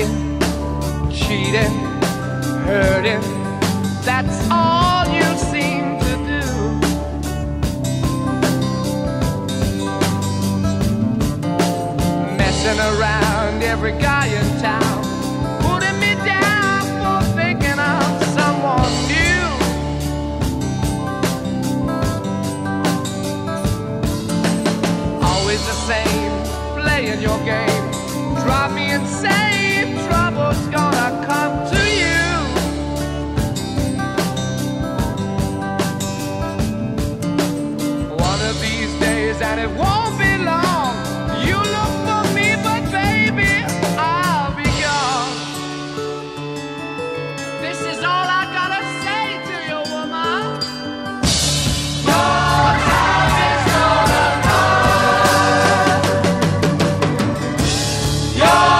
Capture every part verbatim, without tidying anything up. begging, cheating, hurting, that's all you seem to do. Messing around every guy in town, putting me down for thinking I'm someone new. Always the same, playing your game, drive me insane, trouble's gonna come to you. One of these days, and it won't be long, you look for me, but baby, I'll be gone. This is all I gotta say to you, woman. Your time is gonna come. Your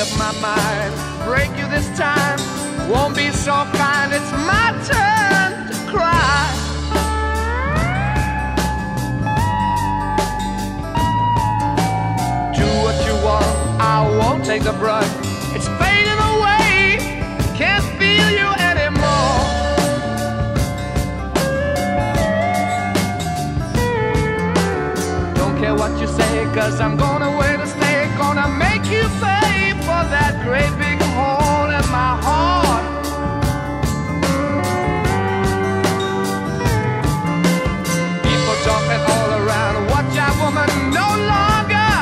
up my mind, break you this time, won't be so fine, it's my turn to cry. Do what you want, I won't take the brunt, it's fading away, can't feel you anymore. Don't care what you say, cause I'm gonna wait a stay, gonna make you pay for that great big hole in my heart. People talking all around, watch out, woman, no longer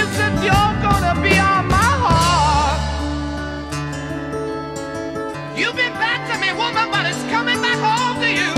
is the joke gonna be on my heart. You've been bad to me, woman, but it's coming back home to you.